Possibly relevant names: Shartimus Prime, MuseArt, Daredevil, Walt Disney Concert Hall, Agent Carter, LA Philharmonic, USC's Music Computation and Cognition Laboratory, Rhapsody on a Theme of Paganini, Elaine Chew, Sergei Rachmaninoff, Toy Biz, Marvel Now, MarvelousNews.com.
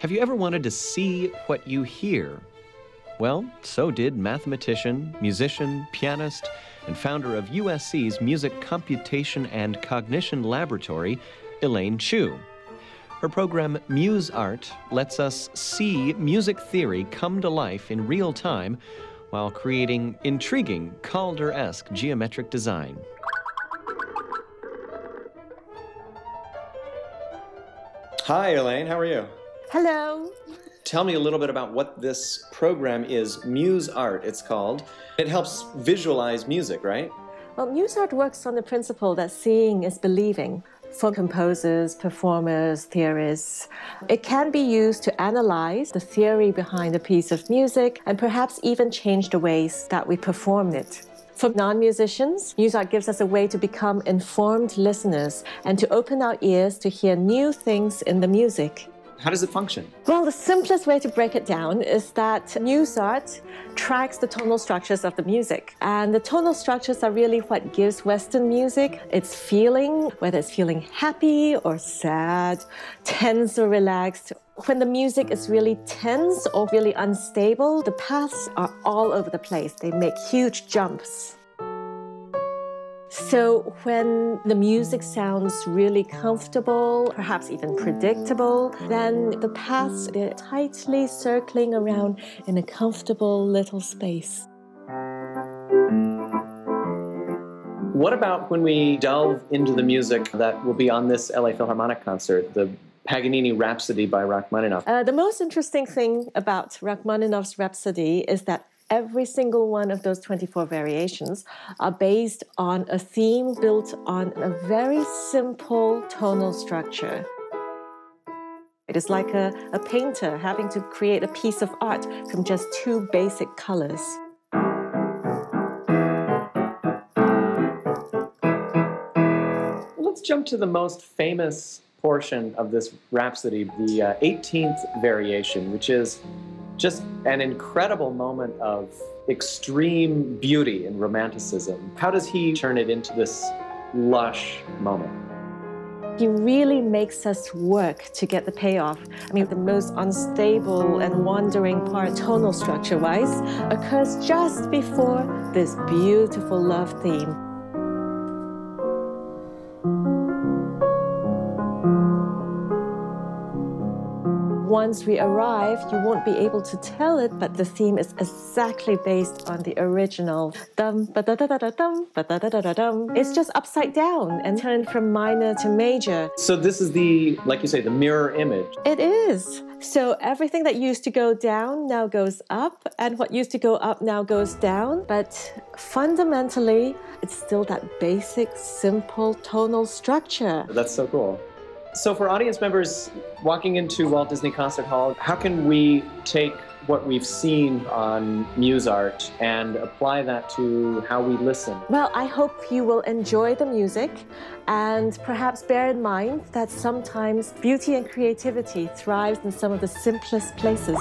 Have you ever wanted to see what you hear? Well, so did mathematician, musician, pianist, and founder of USC's Music Computation and Cognition Laboratory, Elaine Chew. Her program, MuseArt, lets us see music theory come to life in real time while creating intriguing Calder-esque geometric design. Hi, Elaine. How are you? Hello. Tell me a little bit about what this program is. MuseArt, it's called. It helps visualize music, right? Well, MuseArt works on the principle that seeing is believing. For composers, performers, theorists, it can be used to analyze the theory behind a piece of music and perhaps even change the ways that we perform it. For non-musicians, MuseArt gives us a way to become informed listeners and to open our ears to hear new things in the music. How does it function? Well, the simplest way to break it down is that MuseArt tracks the tonal structures of the music. And the tonal structures are really what gives Western music its feeling, whether it's feeling happy or sad, tense or relaxed. When the music is really tense or really unstable, the paths are all over the place. They make huge jumps. So when the music sounds really comfortable, perhaps even predictable, then the paths, they're tightly circling around in a comfortable little space. What about when we delve into the music that will be on this LA Philharmonic concert, the Paganini Rhapsody by Rachmaninoff? The most interesting thing about Rachmaninoff's Rhapsody is that every single one of those 24 variations are based on a theme built on a very simple tonal structure. It is like a painter having to create a piece of art from just two basic colors. Let's jump to the most famous portion of this Rhapsody, the 18th variation, which is just an incredible moment of extreme beauty and romanticism. How does he turn it into this lush moment? He really makes us work to get the payoff. I mean, the most unstable and wandering part, tonal structure-wise, occurs just before this beautiful love theme. Once we arrive, you won't be able to tell it, but the theme is exactly based on the original. It's just upside down and turned from minor to major. So this is the, like you say, the mirror image. It is. So everything that used to go down now goes up, and what used to go up now goes down. But fundamentally, it's still that basic, simple tonal structure. That's so cool. So for audience members walking into Walt Disney Concert Hall, how can we take what we've seen on MuseArt and apply that to how we listen? Well, I hope you will enjoy the music and perhaps bear in mind that sometimes beauty and creativity thrives in some of the simplest places.